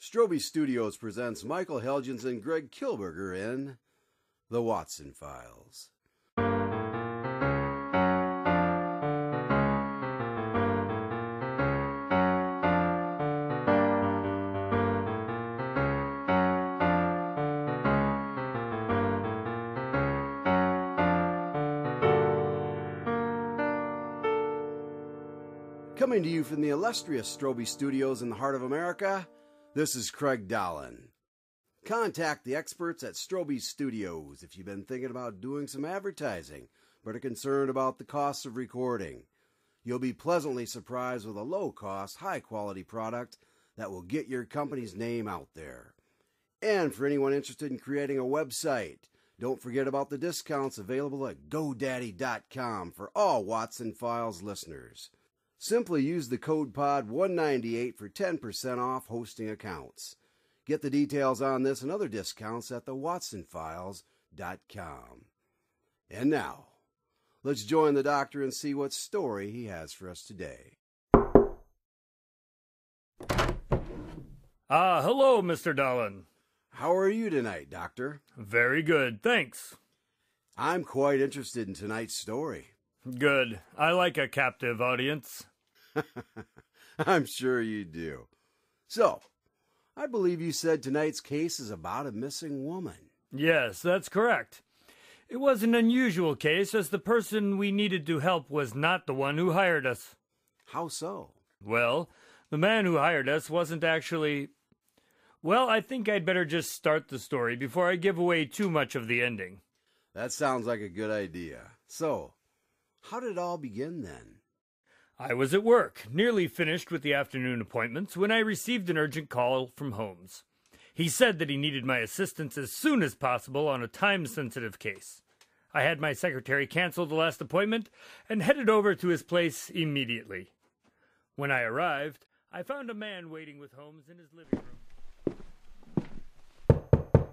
Strobie Studios presents Michael Helgens and Greg Kilberger in The Watson Files. Coming to you from the illustrious Strobie Studios in the heart of America, this is Craig Dahlen. Contact the experts at Strobie Studios if you've been thinking about doing some advertising but are concerned about the costs of recording. You'll be pleasantly surprised with a low-cost, high-quality product that will get your company's name out there. And for anyone interested in creating a website, don't forget about the discounts available at GoDaddy.com for all Watson Files listeners. Simply use the code POD198 for 10% off hosting accounts. Get the details on this and other discounts at thewatsonfiles.com. And now, let's join the doctor and see what story he has for us today. Hello, Mr. Dahlen. How are you tonight, Doctor? Very good, thanks. I'm quite interested in tonight's story. Good. I like a captive audience. I'm sure you do. So, I believe you said tonight's case is about a missing woman. Yes, that's correct. It was an unusual case, as the person we needed to help was not the one who hired us. How so? Well, the man who hired us wasn't actually... Well, I think I'd better just start the story before I give away too much of the ending. That sounds like a good idea. So... how did it all begin, then? I was at work, nearly finished with the afternoon appointments, when I received an urgent call from Holmes. He said that he needed my assistance as soon as possible on a time-sensitive case. I had my secretary cancel the last appointment and headed over to his place immediately. When I arrived, I found a man waiting with Holmes in his living room.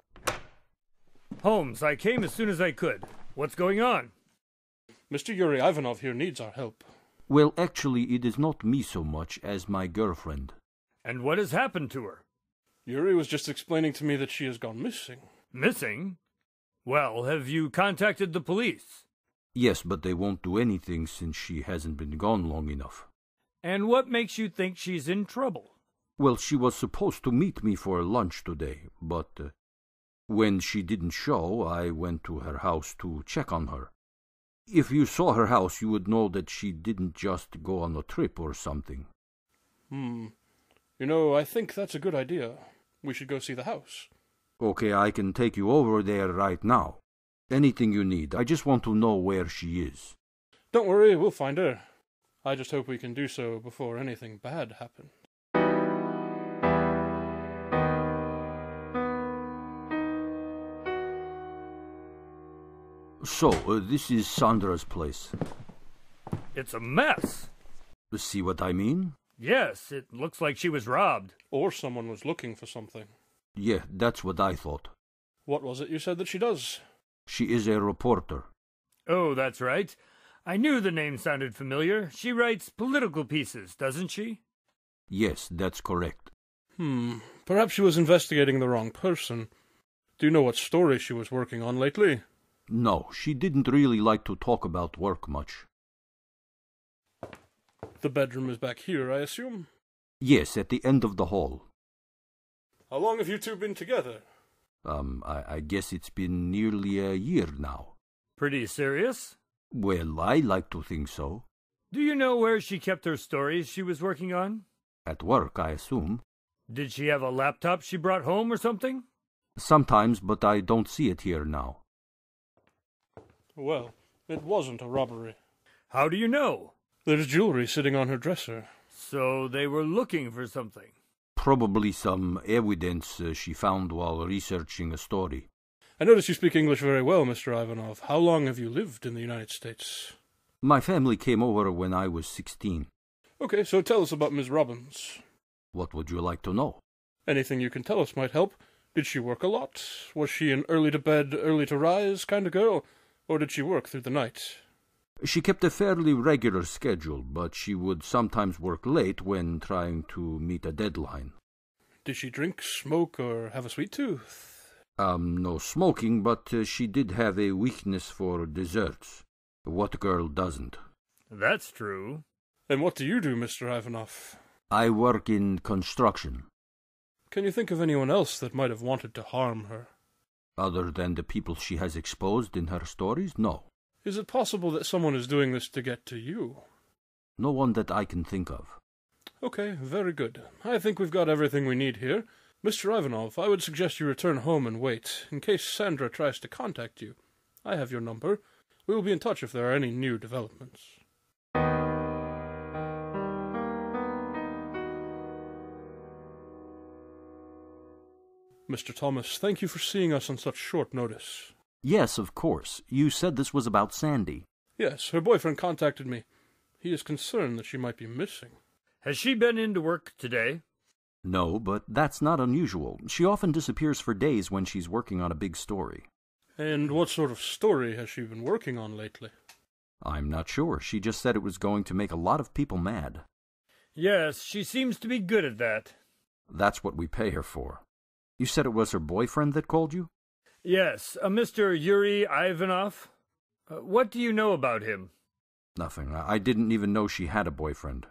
Holmes, I came as soon as I could. What's going on? Mr. Yuri Ivanov here needs our help. Well, actually, it is not me so much as my girlfriend. And what has happened to her? Yuri was just explaining to me that she has gone missing. Missing? Well, have you contacted the police? Yes, but they won't do anything since she hasn't been gone long enough. And what makes you think she's in trouble? Well, she was supposed to meet me for lunch today, but when she didn't show, I went to her house to check on her. If you saw her house, you would know that she didn't just go on a trip or something. You know, I think that's a good idea. We should go see the house. Okay, I can take you over there right now. Anything you need. I just want to know where she is. Don't worry, we'll find her. I just hope we can do so before anything bad happens. So, this is Sandra's place. It's a mess. See what I mean? Yes, it looks like she was robbed. Or someone was looking for something. Yeah, that's what I thought. What was it you said that she does? She is a reporter. Oh, that's right. I knew the name sounded familiar. She writes political pieces, doesn't she? Yes, that's correct. Perhaps she was investigating the wrong person. Do you know what story she was working on lately? No, she didn't really like to talk about work much. The bedroom is back here, I assume? Yes, at the end of the hall. How long have you two been together? I guess it's been nearly a year now. Pretty serious? Well, I like to think so. Do you know where she kept her stories she was working on? At work, I assume. Did she have a laptop she brought home or something? Sometimes, but I don't see it here now. Well, it wasn't a robbery. How do you know? There's jewelry sitting on her dresser. So they were looking for something? Probably some evidence she found while researching a story. I notice you speak English very well, Mr. Ivanov. How long have you lived in the United States? My family came over when I was 16. Okay, so tell us about Ms. Robbins. What would you like to know? Anything you can tell us might help. Did she work a lot? Was she an early-to-bed, early-to-rise kind of girl? Or did she work through the night? She kept a fairly regular schedule, but she would sometimes work late when trying to meet a deadline. Did she drink, smoke, or have a sweet tooth? No smoking, but she did have a weakness for desserts. What girl doesn't? That's true. And what do you do, Mr. Ivanov? I work in construction. Can you think of anyone else that might have wanted to harm her? Other than the people she has exposed in her stories, no. Is it possible that someone is doing this to get to you? No one that I can think of. Okay, very good. I think we've got everything we need here. Mr. Ivanov, I would suggest you return home and wait, in case Sandra tries to contact you. I have your number. We will be in touch if there are any new developments. Mr. Thomas, thank you for seeing us on such short notice. Yes, of course. You said this was about Sandy. Yes, her boyfriend contacted me. He is concerned that she might be missing. Has she been into work today? No, but that's not unusual. She often disappears for days when she's working on a big story. And what sort of story has she been working on lately? I'm not sure. She just said it was going to make a lot of people mad. Yes, she seems to be good at that. That's what we pay her for. You said it was her boyfriend that called you? Yes, a Mr. Yuri Ivanov. What do you know about him? Nothing. I didn't even know she had a boyfriend.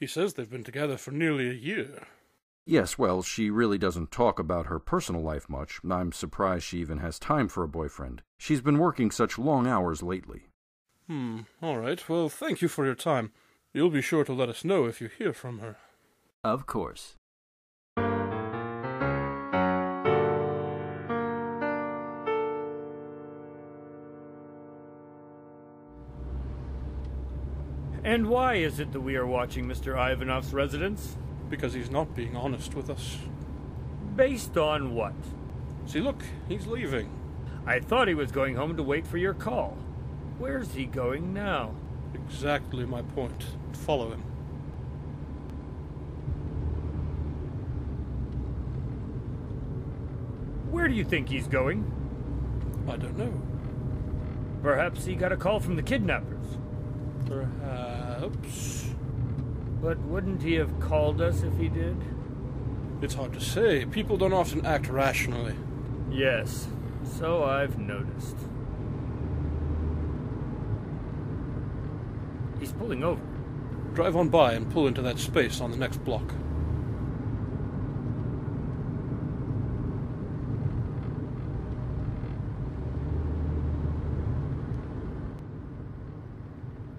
He says they've been together for nearly a year. Yes, well, she really doesn't talk about her personal life much. I'm surprised she even has time for a boyfriend. She's been working such long hours lately. All right. Well, thank you for your time. You'll be sure to let us know if you hear from her. Of course. And why is it that we are watching Mr. Ivanov's residence? Because he's not being honest with us. Based on what? See, look, he's leaving. I thought he was going home to wait for your call. Where's he going now? Exactly my point. Follow him. Where do you think he's going? I don't know. Perhaps he got a call from the kidnappers. Perhaps. But wouldn't he have called us if he did? It's hard to say. People don't often act rationally. Yes, so I've noticed. He's pulling over. Drive on by and pull into that space on the next block.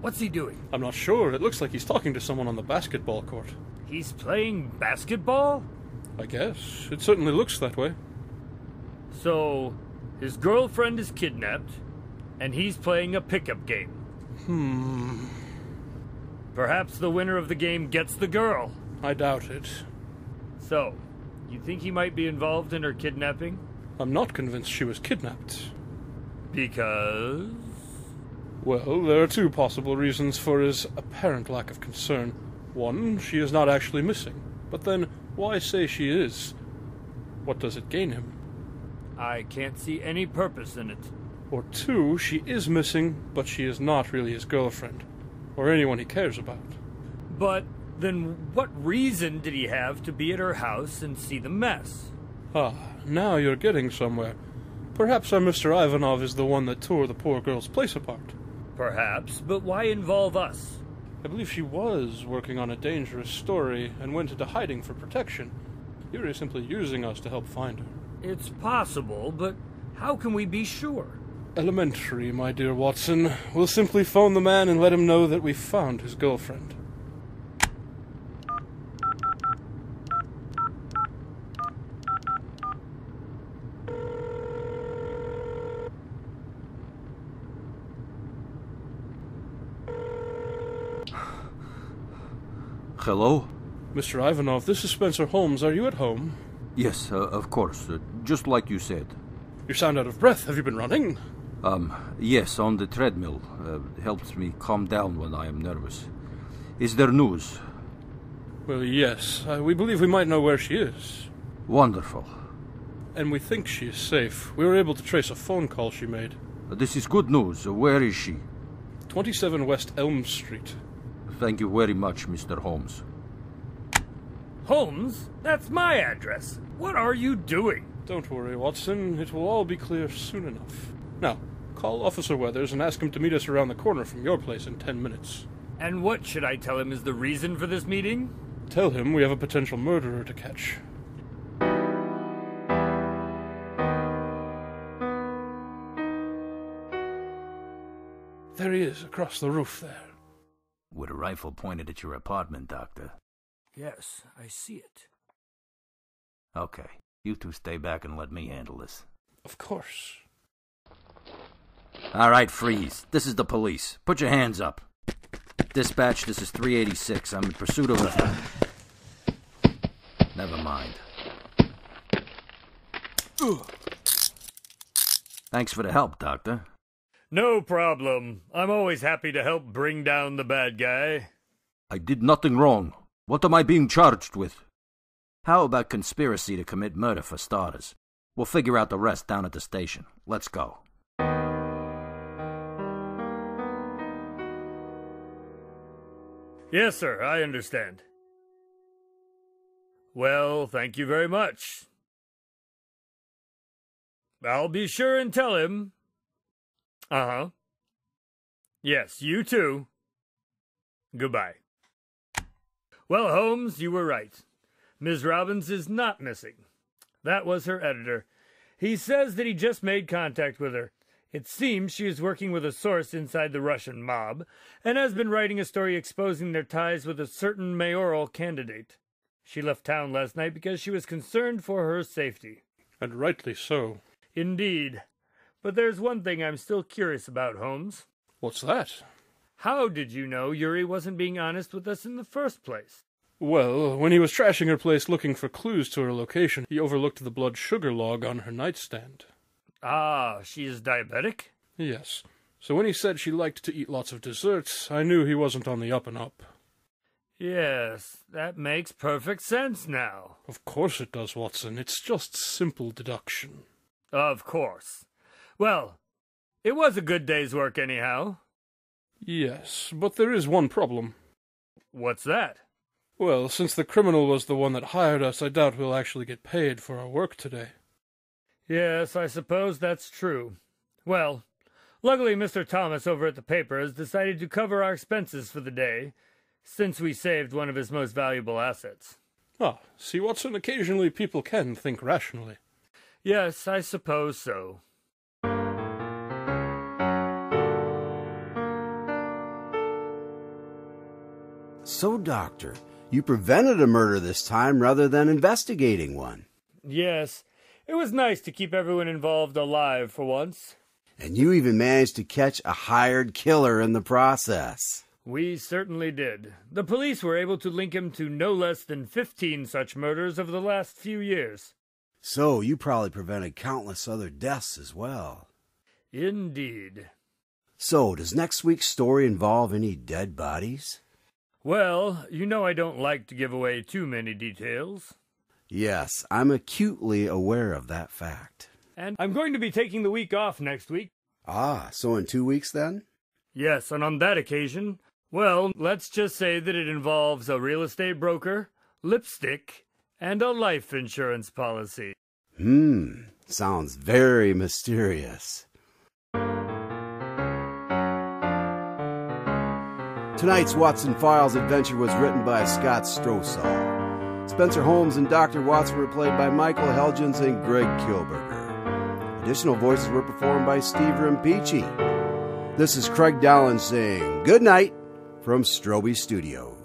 What's he doing? I'm not sure. It looks like he's talking to someone on the basketball court. He's playing basketball? I guess. It certainly looks that way. So, his girlfriend is kidnapped, and he's playing a pickup game. Perhaps the winner of the game gets the girl. I doubt it. So, you think he might be involved in her kidnapping? I'm not convinced she was kidnapped. Because? Well, there are two possible reasons for his apparent lack of concern. One, she is not actually missing. But then, why say she is? What does it gain him? I can't see any purpose in it. Or two, she is missing, but she is not really his girlfriend, or anyone he cares about. But then what reason did he have to be at her house and see the mess? Now you're getting somewhere. Perhaps our Mr. Ivanov is the one that tore the poor girl's place apart. Perhaps, but why involve us? I believe she was working on a dangerous story and went into hiding for protection. Yuri simply using us to help find her. It's possible, but how can we be sure? Elementary, my dear Watson. We'll simply phone the man and let him know that we found his girlfriend. Hello? Mr. Ivanov, this is Spencer Holmes. Are you at home? Yes, of course. Just like you said. You sound out of breath. Have you been running? Yes, on the treadmill. It helps me calm down when I am nervous. Is there news? Well, yes. We believe we might know where she is. Wonderful. And we think she is safe. We were able to trace a phone call she made. This is good news. Where is she? 27 West Elm Street. Thank you very much, Mr. Holmes. Holmes, that's my address. What are you doing? Don't worry, Watson. It will all be clear soon enough. Now, call Officer Weathers and ask him to meet us around the corner from your place in 10 minutes. And what should I tell him is the reason for this meeting? Tell him we have a potential murderer to catch. There he is, across the roof there. With a rifle pointed at your apartment, Doctor. Yes, I see it. Okay, you two stay back and let me handle this. Of course. All right, freeze. This is the police. Put your hands up. Dispatch, this is 386. I'm in pursuit of a... Never mind. Ugh. Thanks for the help, Doctor. No problem. I'm always happy to help bring down the bad guy. I did nothing wrong. What am I being charged with? How about conspiracy to commit murder for starters? We'll figure out the rest down at the station. Let's go. Yes, sir, I understand. Well, thank you very much. I'll be sure and tell him. Uh-huh. Yes, you too. Goodbye. Well, Holmes, you were right. Ms. Robbins is not missing. That was her editor. He says that he just made contact with her. It seems she is working with a source inside the Russian mob and has been writing a story exposing their ties with a certain mayoral candidate. She left town last night because she was concerned for her safety. And rightly so. Indeed. But there's one thing I'm still curious about, Holmes. What's that? How did you know Yuri wasn't being honest with us in the first place? Well, when he was trashing her place looking for clues to her location, he overlooked the blood sugar log on her nightstand. Ah, she is diabetic? Yes. So when he said she liked to eat lots of desserts, I knew he wasn't on the up and up. Yes, that makes perfect sense now. Of course it does, Watson. It's just simple deduction. Of course. Well, it was a good day's work anyhow. Yes, but there is one problem. What's that? Well, since the criminal was the one that hired us, I doubt we'll actually get paid for our work today. Yes, I suppose that's true. Well, luckily Mr. Thomas over at the paper has decided to cover our expenses for the day, since we saved one of his most valuable assets. Ah, see, Watson, occasionally people can think rationally. Yes, I suppose so. So, Doctor, you prevented a murder this time rather than investigating one. Yes, it was nice to keep everyone involved alive for once. And you even managed to catch a hired killer in the process. We certainly did. The police were able to link him to no less than 15 such murders over the last few years. So, you probably prevented countless other deaths as well. Indeed. So, does next week's story involve any dead bodies? Well, you know I don't like to give away too many details. Yes, I'm acutely aware of that fact. And I'm going to be taking the week off next week. Ah, so in 2 weeks then? Yes, and on that occasion, well, let's just say that it involves a real estate broker, lipstick, and a life insurance policy. Sounds very mysterious. Tonight's Watson Files adventure was written by Scott Strosahl. Spencer Holmes and Dr. Watson were played by Michael Helgens and Greg Kilberger. Additional voices were performed by Steve Rimpici. This is Craig Dahlen saying good night from Strobie Studios.